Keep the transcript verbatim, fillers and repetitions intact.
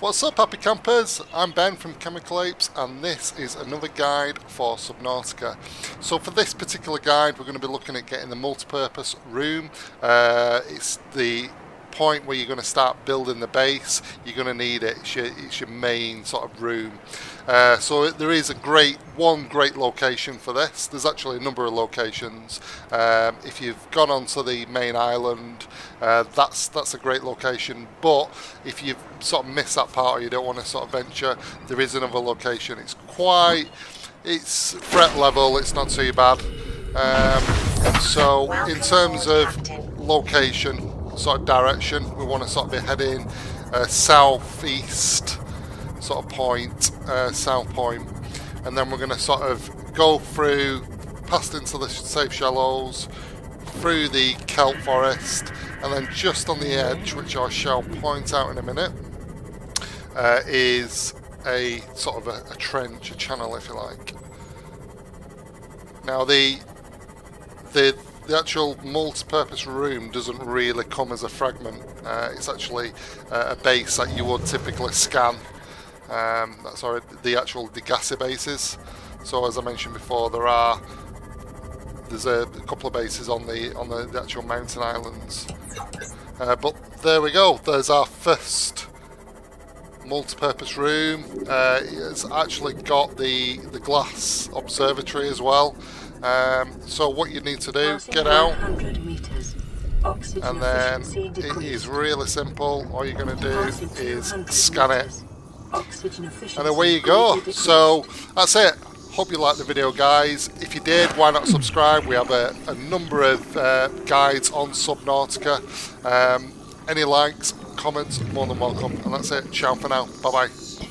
What's up, happy campers? I'm Ben from Chemical Apes, and this is another guide for Subnautica. So for this particular guide, we're going to be looking at getting the multi-purpose room. Uh, it's the point where you're going to start building the base. You're going to need it. It's your, it's your main sort of room. Uh, so there is a great one great location for this. There's actually a number of locations. Um, if you've gone onto the main island, uh, that's that's a great location. But if you've sort of missed that part or you don't want to sort of venture, there is another location. It's quite it's threat level. It's not too bad. Um, so in terms of location. Sort of direction we want to sort of be heading uh, southeast sort of point, uh, south point, and then we're going to sort of go through, past into the safe shallows, through the kelp forest, and then just on the edge, which I shall point out in a minute, uh, is a sort of a, a trench, a channel, if you like. Now the the The actual multi-purpose room doesn't really come as a fragment. Uh, it's actually uh, a base that you would typically scan. Um, that's already the actual Degassi bases. So as I mentioned before, there are there's a, a couple of bases on the on the, the actual mountain islands. Uh, but there we go. There's our first multi-purpose room. Uh, it's actually got the the glass observatory as well. Um, so what you need to do, get out, and then it is really simple. All you're going to do is scan it, and away you go. So that's it. Hope you liked the video, guys. If you did, why not subscribe? We have a, a number of uh, guides on Subnautica. Um, any likes, comments, more than welcome. And that's it. Ciao for now. Bye bye.